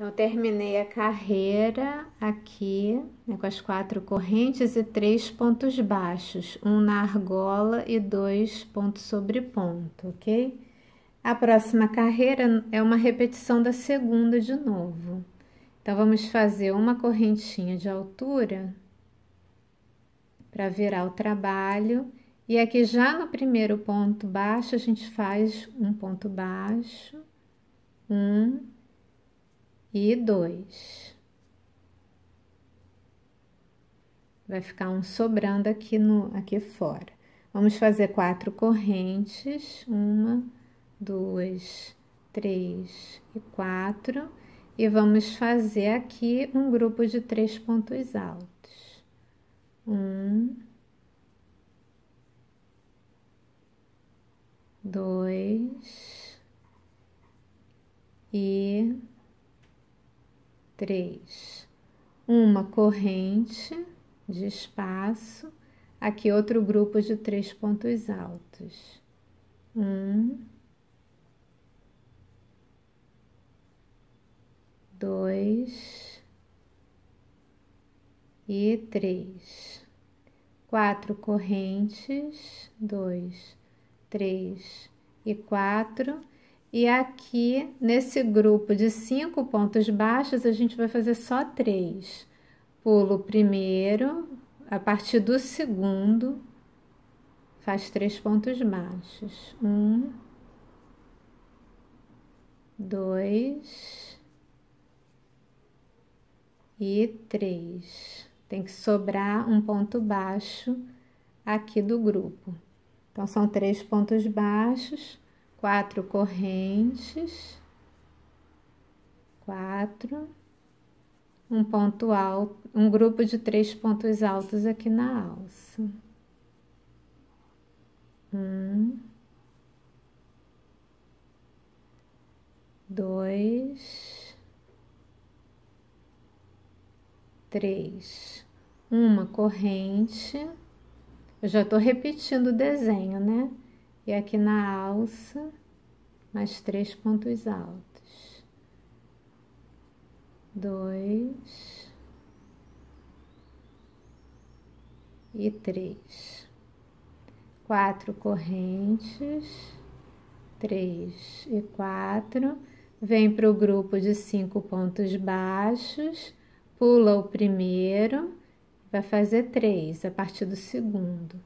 Então, eu terminei a carreira aqui, né, com as 4 correntes e 3 pontos baixos, 1 na argola e 2 pontos sobre ponto, ok? A próxima carreira é uma repetição da segunda de novo. Então, vamos fazer uma correntinha de altura para virar o trabalho. E aqui já no primeiro ponto baixo, a gente faz um ponto baixo, 1 e 2. Vai ficar um sobrando aqui, aqui fora. Vamos fazer 4 correntes, 1, 2, 3 e 4. E vamos fazer aqui um grupo de 3 pontos altos. 1, 2 e 3. Uma corrente de espaço, aqui outro grupo de 3 pontos altos. 1, 2 e 3. 4 correntes, 2, 3 e 4. E aqui, nesse grupo de 5 pontos baixos, a gente vai fazer só 3. Pulo o primeiro, a partir do segundo, faz 3 pontos baixos. 1, 2 e 3. Tem que sobrar um ponto baixo aqui do grupo. Então, são 3 pontos baixos. 4 correntes, 4, um ponto alto, um grupo de 3 pontos altos aqui na alça. 1, 2, 3, uma corrente. Eu já tô repetindo o desenho, né? E aqui na alça, mais 3 pontos altos. 2 e 3. 4 correntes, 3 e 4. Vem para o grupo de 5 pontos baixos, pula o primeiro, vai fazer 3 a partir do segundo.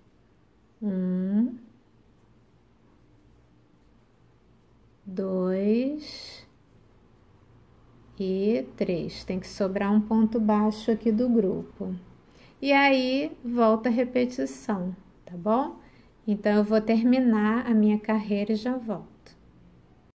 1, 2 e 3. Tem que sobrar um ponto baixo aqui do grupo. E aí, volta a repetição, tá bom? Então, eu vou terminar a minha carreira e já volto.